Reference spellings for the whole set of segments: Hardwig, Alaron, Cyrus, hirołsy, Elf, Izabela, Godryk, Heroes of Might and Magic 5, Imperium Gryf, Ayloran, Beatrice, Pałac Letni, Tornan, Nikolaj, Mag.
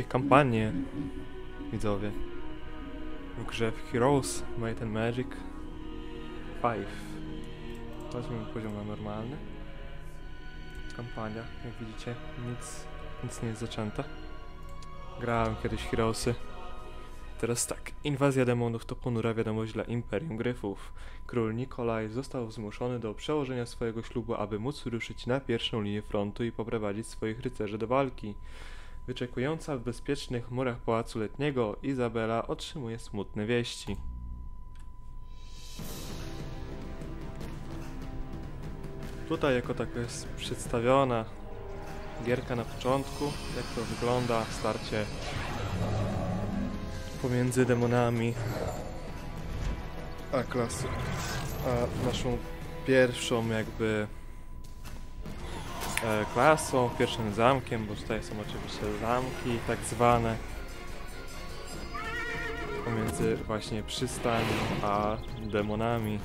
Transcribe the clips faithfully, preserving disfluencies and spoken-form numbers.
ich kampanie, widzowie, w grze w Heroes of Might and Magic pięć. Weźmiemy poziom na normalny. Kampania, jak widzicie, nic, nic nie jest zaczęte. Grałem kiedyś Heroesy. Teraz tak, inwazja demonów to ponura wiadomość dla Imperium Gryfów. Król Nikolaj został zmuszony do przełożenia swojego ślubu, aby móc ruszyć na pierwszą linię frontu i poprowadzić swoich rycerzy do walki. Wyczekująca w bezpiecznych murach Pałacu Letniego, Izabela otrzymuje smutne wieści. Tutaj jako taka jest przedstawiona gierka na początku, jak to wygląda starcie pomiędzy demonami a klasą, a naszą pierwszą jakby e, klasą, pierwszym zamkiem, bo tutaj są oczywiście zamki tak zwane pomiędzy właśnie przystanią a demonami.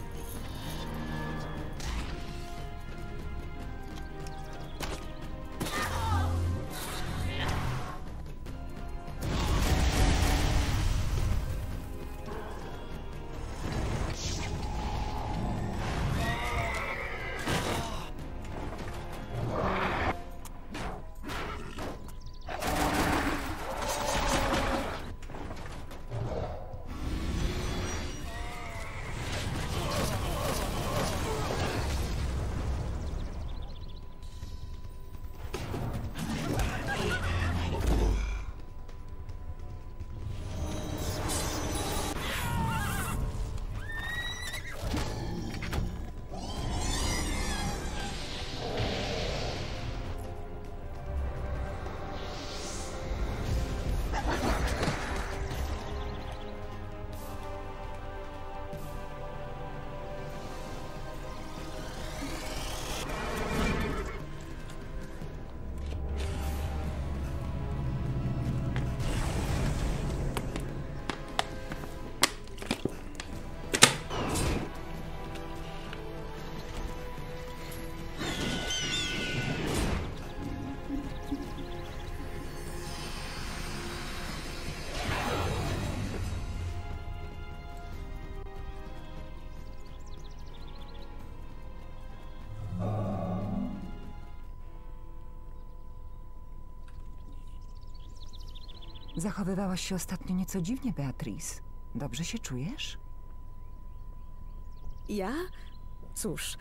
Zachowywałaś się ostatnio nieco dziwnie, Beatrice. Dobrze się czujesz? Ja? Cóż,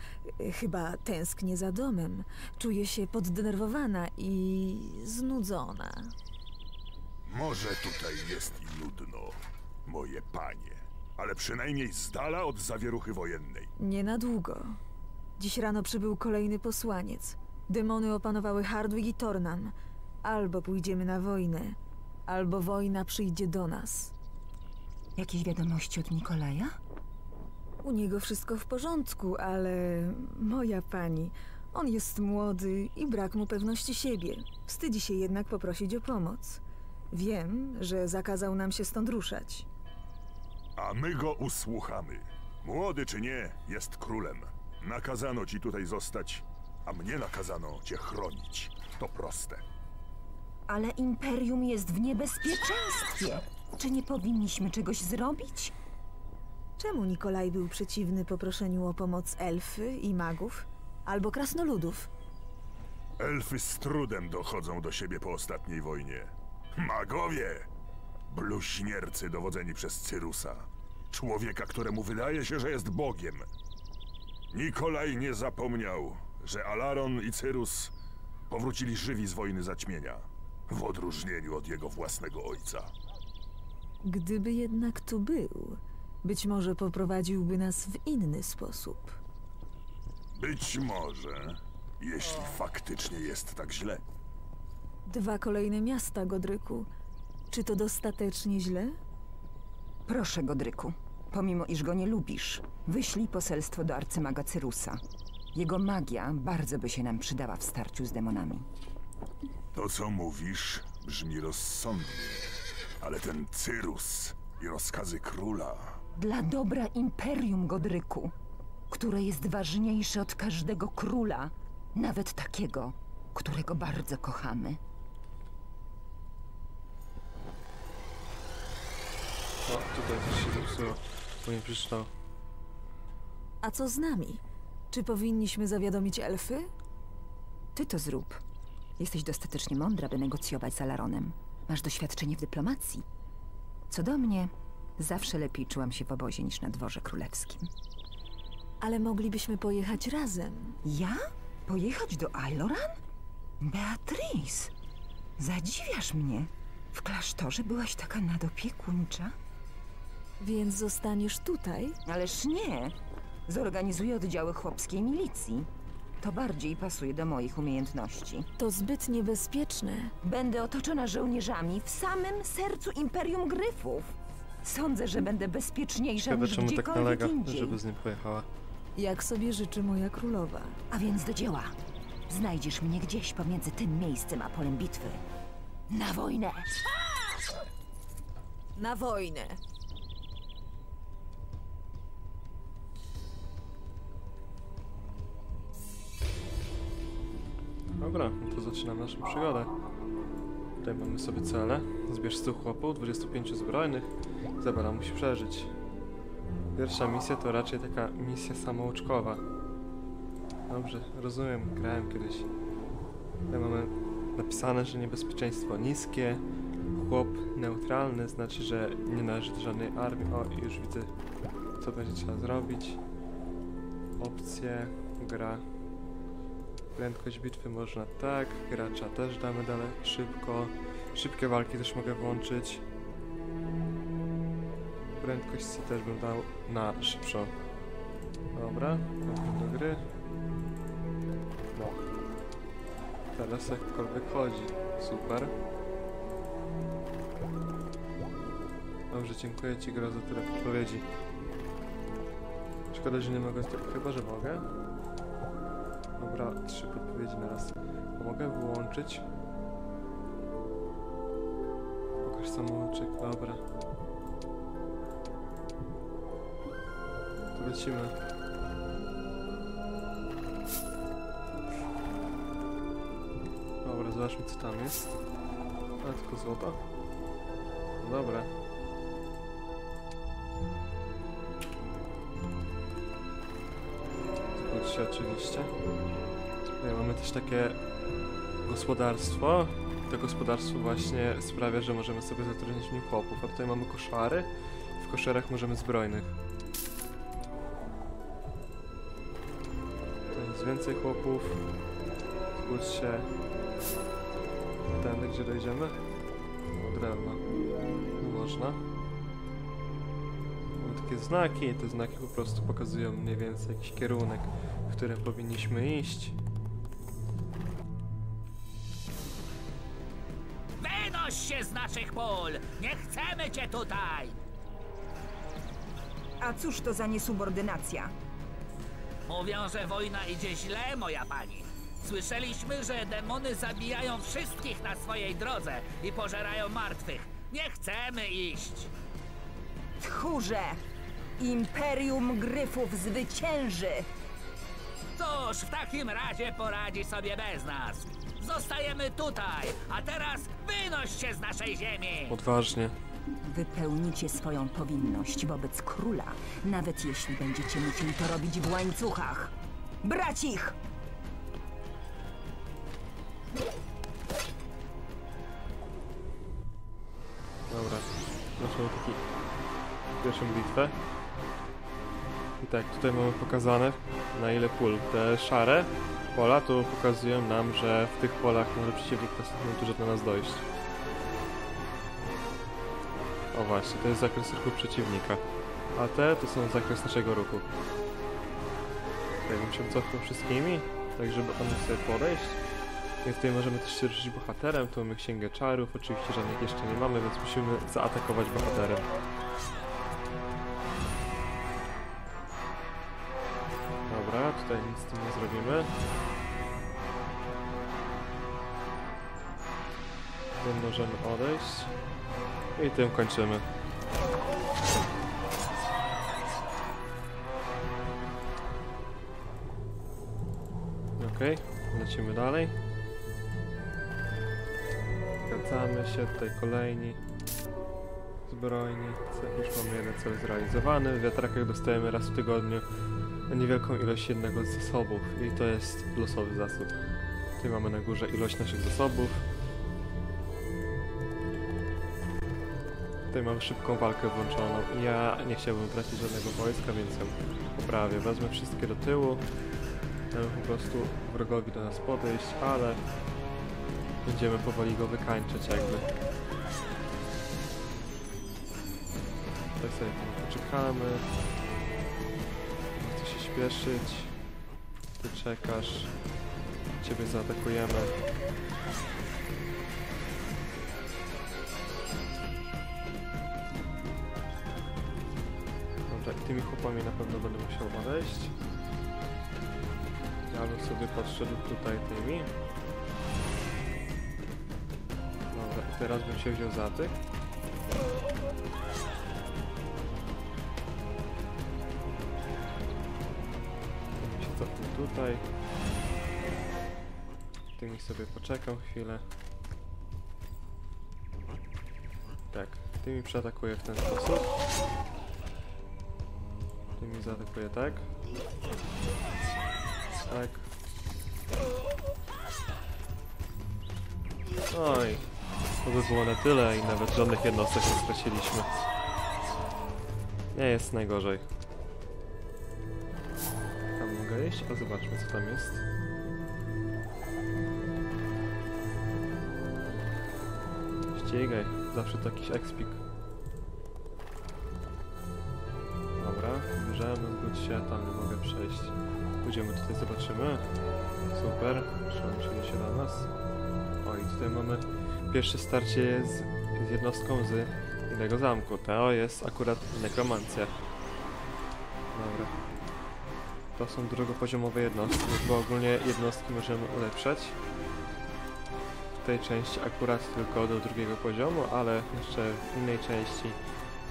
chyba tęsknię za domem. Czuję się poddenerwowana i znudzona. Może tutaj jest i nudno, moje panie, ale przynajmniej z dala od zawieruchy wojennej. Nie na długo. Dziś rano przybył kolejny posłaniec. Demony opanowały Hardwig i Tornan. Albo pójdziemy na wojnę, albo wojna przyjdzie do nas. Jakieś wiadomości od Nikolaja? U niego wszystko w porządku, ale... moja pani, on jest młody i brak mu pewności siebie. Wstydzi się jednak poprosić o pomoc. Wiem, że zakazał nam się stąd ruszać. A my go usłuchamy. Młody czy nie, jest królem. Nakazano ci tutaj zostać, a mnie nakazano cię chronić. To proste. Ale Imperium jest w niebezpieczeństwie. Czy nie powinniśmy czegoś zrobić? Czemu Nikolaj był przeciwny poproszeniu o pomoc elfy i magów? Albo krasnoludów? Elfy z trudem dochodzą do siebie po ostatniej wojnie. Magowie! Bluźniercy dowodzeni przez Cyrusa. Człowieka, któremu wydaje się, że jest bogiem. Nikolaj nie zapomniał, że Alaron i Cyrus powrócili żywi z wojny zaćmienia. W odróżnieniu od jego własnego ojca. Gdyby jednak tu był, być może poprowadziłby nas w inny sposób. Być może, jeśli faktycznie jest tak źle. Dwa kolejne miasta, Godryku. Czy to dostatecznie źle? Proszę, Godryku, pomimo iż go nie lubisz, wyślij poselstwo do arcymaga Cyrusa. Jego magia bardzo by się nam przydała w starciu z demonami. To, co mówisz, brzmi rozsądnie, ale ten Cyrus i rozkazy króla... Dla dobra Imperium, Godryku, które jest ważniejsze od każdego króla, nawet takiego, którego bardzo kochamy. tutaj coś się zepsuło, bo nie przeczytał. A co z nami? Czy powinniśmy zawiadomić elfy? Ty to zrób. Jesteś dostatecznie mądra, by negocjować z Alaronem. Masz doświadczenie w dyplomacji. Co do mnie, zawsze lepiej czułam się w obozie niż na dworze królewskim. Ale moglibyśmy pojechać razem. Ja? Pojechać do Ayloran? Beatrice! Zadziwiasz mnie. W klasztorze byłaś taka nadopiekuńcza. Więc zostaniesz tutaj? Ależ nie. Zorganizuję oddziały chłopskiej milicji. To bardziej pasuje do moich umiejętności. To zbyt niebezpieczne. Będę otoczona żołnierzami w samym sercu Imperium Gryfów. Sądzę, że będę bezpieczniejsza Ciekawe, niż gdziekolwiek tak nalega, indziej. Żeby z nim pojechała. Jak sobie życzy moja królowa. A więc do dzieła. Znajdziesz mnie gdzieś pomiędzy tym miejscem a polem bitwy. Na wojnę! Na wojnę! Dobra, no to zaczynamy naszą przygodę. Tutaj mamy sobie cele. Zbierz stu chłopów, dwudziestu pięciu zbrojnych. Izabela musi przeżyć. Pierwsza misja to raczej taka misja samouczkowa. Dobrze, rozumiem, grałem kiedyś. Tutaj mamy napisane, że niebezpieczeństwo niskie. Chłop neutralny, znaczy, że nie należy do żadnej armii. O, już widzę, co będzie trzeba zrobić. Opcje, gra. Prędkość bitwy można tak, gracza też damy dalej szybko. Szybkie walki też mogę włączyć. Prędkość też bym dał na szybszą. Dobra, wróćmy do gry. No. Teraz jakkolwiek chodzi. Super. Dobrze, dziękuję ci gra za tyle podpowiedzi. Szkoda, że nie mogę... Chyba, że mogę. Dobra, trzy podpowiedzi na raz. Mogę wyłączyć. Pokaż samouczek, dobra. To lecimy. Dobra, zobaczmy co tam jest. Ale tylko złoto. No dobra. Oczywiście. Tutaj mamy też takie gospodarstwo. To gospodarstwo właśnie sprawia, że możemy sobie zatrudnić w nim chłopów. A tutaj mamy koszary. W koszarach możemy zbrojnych. To jest więcej chłopów. Zgódź się. Tędy, gdzie dojdziemy? O, drewno. Nie można. Mamy takie znaki. Te znaki po prostu pokazują mniej więcej jakiś kierunek, w którym powinniśmy iść. Wynoś się z naszych pól! Nie chcemy cię tutaj! A cóż to za niesubordynacja? Mówią, że wojna idzie źle, moja pani. Słyszeliśmy, że demony zabijają wszystkich na swojej drodze i pożerają martwych. Nie chcemy iść! Tchórze! Imperium Gryfów zwycięży! Cóż, w takim razie poradzi sobie bez nas. Zostajemy tutaj, a teraz wynoś się z naszej ziemi! Odważnie. Wypełnicie swoją powinność wobec króla, nawet jeśli będziecie musieli to robić w łańcuchach. Brać ich! Dobra, zaczynamy pierwszą bitwę. I tak, tutaj mamy pokazane na ile pól. Te szare pola tu pokazują nam, że w tych polach może przeciwnik w następnym turze do nas dojść. O właśnie, to jest zakres ruchu przeciwnika. A te to są zakres naszego ruchu. Tutaj bym się cofnął wszystkimi, tak żeby one sobie podejść. I tutaj możemy też się ruszyć bohaterem, tu mamy księgę czarów, oczywiście żadnych jeszcze nie mamy, więc musimy zaatakować bohaterem. Tutaj nic z tym nie zrobimy. Tym możemy odejść. I tym kończymy. Okej, okay, lecimy dalej. Wracamy się tutaj kolejni. zbrojni. Już mamy jeden cel zrealizowany. W wiatrakach dostajemy raz w tygodniu niewielką ilość jednego z zasobów i to jest losowy zasób. Tutaj mamy na górze ilość naszych zasobów. Tutaj mam szybką walkę włączoną. Ja nie chciałbym tracić żadnego wojska, więc ją poprawię. Wezmę wszystkie do tyłu. Chcemy po prostu wrogowi do nas podejść, ale będziemy powoli go wykańczać jakby. Tak sobie poczekamy. Nie chcę się śpieszyć. Ty czekasz. Ciebie zaatakujemy. Dobrze, i tymi chłopami na pewno będę musiał odejść. Ja bym sobie podszedł tutaj tymi. Dobra, i teraz bym się wziął za tych. Bym się cofnął tutaj. Tymi sobie poczekam chwilę. Tak, tymi przeatakuję w ten sposób. Tymi zaatakuję tak. Tak. Oj, to by było na tyle i nawet żadnych jednostek nie straciliśmy. Nie jest najgorzej. Tam mogę iść, a zobaczmy co tam jest. Ścigaj, zawsze to jakiś ekspik. Dobra, bierzemy, zgódź się, tam nie mogę przejść. Pójdziemy tutaj, zobaczymy. Super, przyłączyli się do nas. O, i tutaj mamy pierwsze starcie z, z jednostką z innego zamku. To jest akurat nekromancja. Dobra. To są drugopoziomowe jednostki, bo ogólnie jednostki możemy ulepszać. W tej części akurat tylko do drugiego poziomu, ale jeszcze w innej części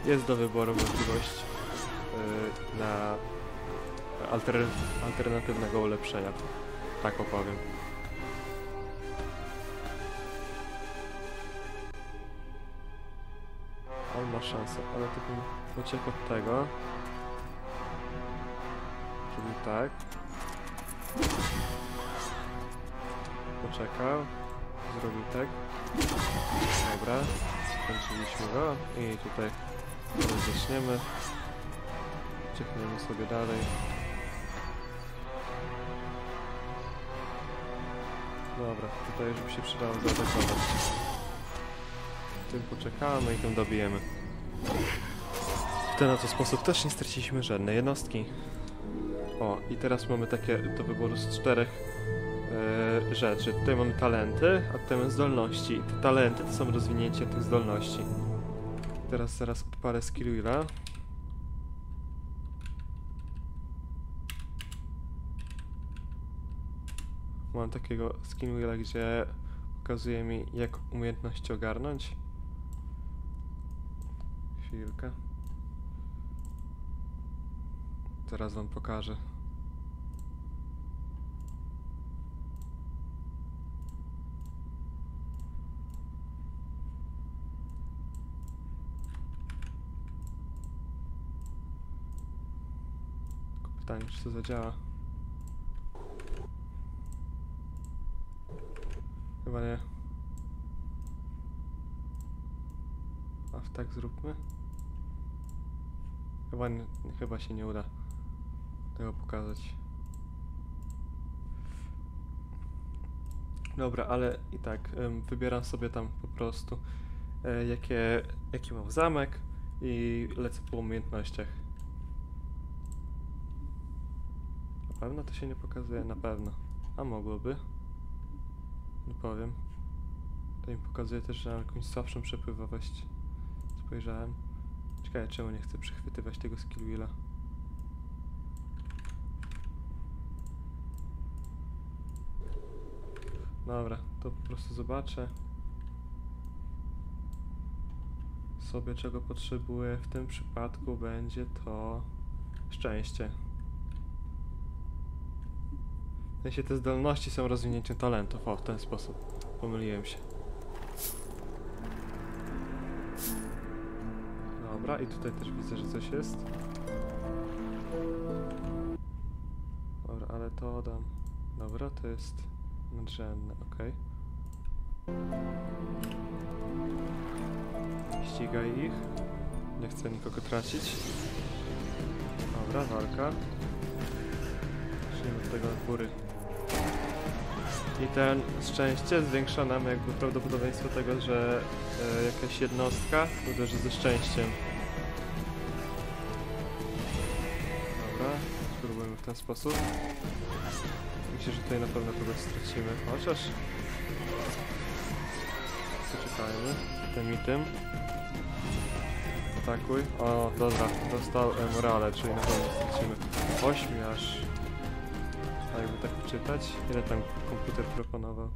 jest do wyboru możliwość yy, na Alter, alternatywnego ulepszenia, tak opowiem. On ma szansę, ale to bym uciekł od tego. Czyli tak. Poczekał. Zrobił tak. Dobra. Skończyliśmy go. I tutaj rozjaśniemy. Ciekniemy sobie dalej. Dobra, tutaj już by się przydało zaatakować. Tym poczekamy i tym dobijemy. W ten oto sposób też nie straciliśmy żadnej jednostki. O, i teraz mamy takie do wyboru z czterech yy, rzeczy. Tutaj mamy talenty, a tutaj mamy zdolności. I te talenty to są rozwinięcie tych zdolności. Teraz zaraz odparę skillwilla. Mam takiego skinwheela, gdzie pokazuje mi, jak umiejętności ogarnąć. Chwilkę. Teraz wam pokażę. Pytanie, czy to zadziała. Chyba nie. A w tak zróbmy. Chyba, nie, chyba się nie uda tego pokazać. Dobra, ale i tak ym, wybieram sobie tam po prostu y, jakie, jaki mam zamek i lecę po umiejętnościach. Na pewno to się nie pokazuje? Na pewno. A mogłoby. Nie powiem. To mi pokazuje też, że mam jakąś słabszą przepływowość. Spojrzałem. Ciekawe, czemu nie chcę przechwytywać tego skillwilla. Dobra, to po prostu zobaczę sobie, czego potrzebuję. W tym przypadku będzie to szczęście. W sensie te zdolności są rozwinięciem talentów. O, w ten sposób. Pomyliłem się. Dobra, i tutaj też widzę, że coś jest. Dobra, ale to dam. Dobra, to jest mdrzenne, okej. Okay. Ścigaj ich. Nie chcę nikogo tracić. Dobra, walka. Zacznijmy od tego od góry. I ten szczęście zwiększa nam jakby prawdopodobieństwo tego, że y, jakaś jednostka uderzy ze szczęściem. Dobra, spróbujmy w ten sposób. Myślę, że tutaj na pewno kogoś stracimy, chociaż... Poczekajmy, tym i tym. Atakuj. O, dobra, dostał e, morale, czyli na pewno stracimy. Ośmiu aż. A jakby tak czytać? Ile tam komputer proponował?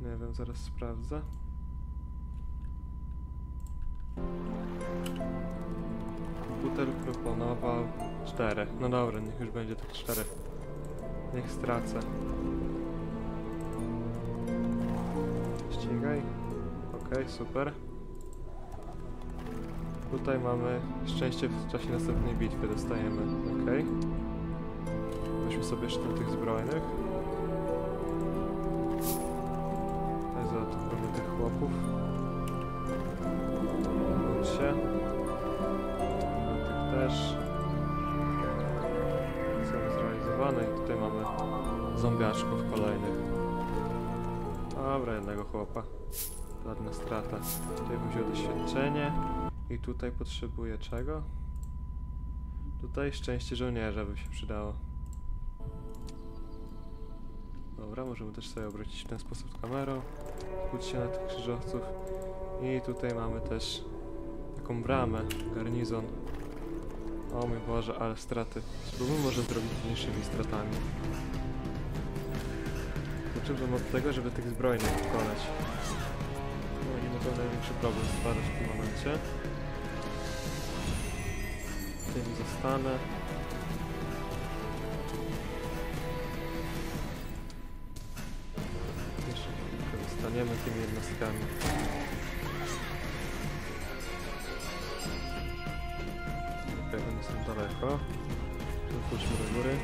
Nie wiem, zaraz sprawdzę. Komputer proponował cztery. No dobra, niech już będzie tak cztery. Niech stracę. Ścigaj. Okej, okay, super. Tutaj mamy szczęście w czasie następnej bitwy dostajemy. Okej. Okay. Weźmy sobie sztyletów zbrojnych. Tutaj zaatakujemy tych chłopów. Bądź się. Tych też. Są zrealizowane i tutaj mamy zombiaczków kolejnych. Dobra, jednego chłopa. Żadna strata. Tutaj bym wziął doświadczenie. I tutaj potrzebuję czego? Tutaj szczęście żołnierza by się przydało. Dobra, możemy też sobie obrócić w ten sposób kamerą, skuć się na tych krzyżowców. I tutaj mamy też taką bramę, garnizon. O mój Boże, ale straty. Spróbujmy może zrobić z mniejszymi stratami. Zacząłbym od tego, żeby tych zbrojnych pokonać. No i na pewno największy problem stwarza w tym momencie. Tym zostanę. Staniemy tymi jednostkami. Okej, one są daleko. Wróćmy do góry.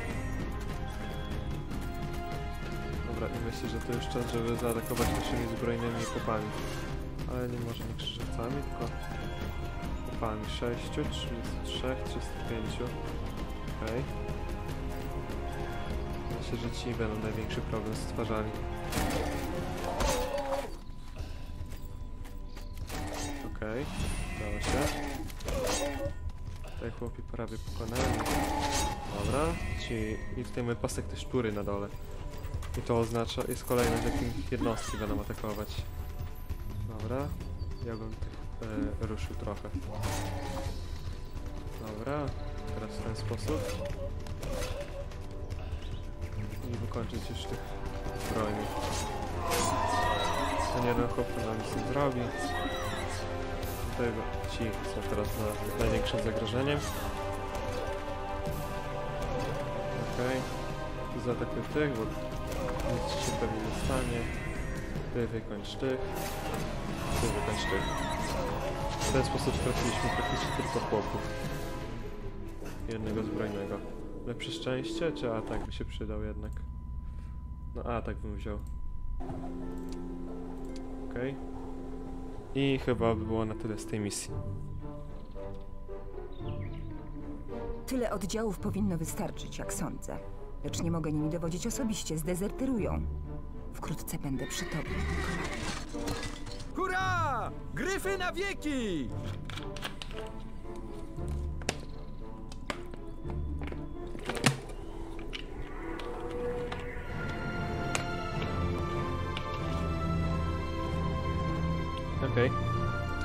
Dobra, i myślę, że to już czas, żeby zaatakować naszymi zbrojnymi kopami. Ale nie może nie krzyżowcami, tylko kopami. sześć, trzydzieści trzy, trzydzieści pięć. Okej. Myślę, że ci będą największy problem stwarzali. Okej, udało się. Tutaj chłopi prawie pokonali. Dobra, ci... i tutaj mamy pasek te szczury na dole. I to oznacza, jest kolejne, że jednostki będą atakować. Dobra, ja bym tych e, ruszył trochę. Dobra, teraz w ten sposób. I wykończyć już tych broni. Ten jeden chłop nam nic nie zrobi. Tego. Ci są teraz na największym zagrożeniem. Okej. Okay. Zaatakuj tych, bo nic się pewnie nie stanie. Ty wykończ tych. Ty wykończ tych. W ten sposób trafiliśmy praktycznie tylko chłopów. Jednego zbrojnego. Lepsze szczęście, czy atak by się przydał jednak? No atak bym wziął. Okej. Okay. I chyba by było na tyle z tej misji. Tyle oddziałów powinno wystarczyć, jak sądzę. Lecz nie mogę nimi dowodzić osobiście, zdezerterują. Wkrótce będę przy tobie. Hurra! Gryfy na wieki! Okej. Okay.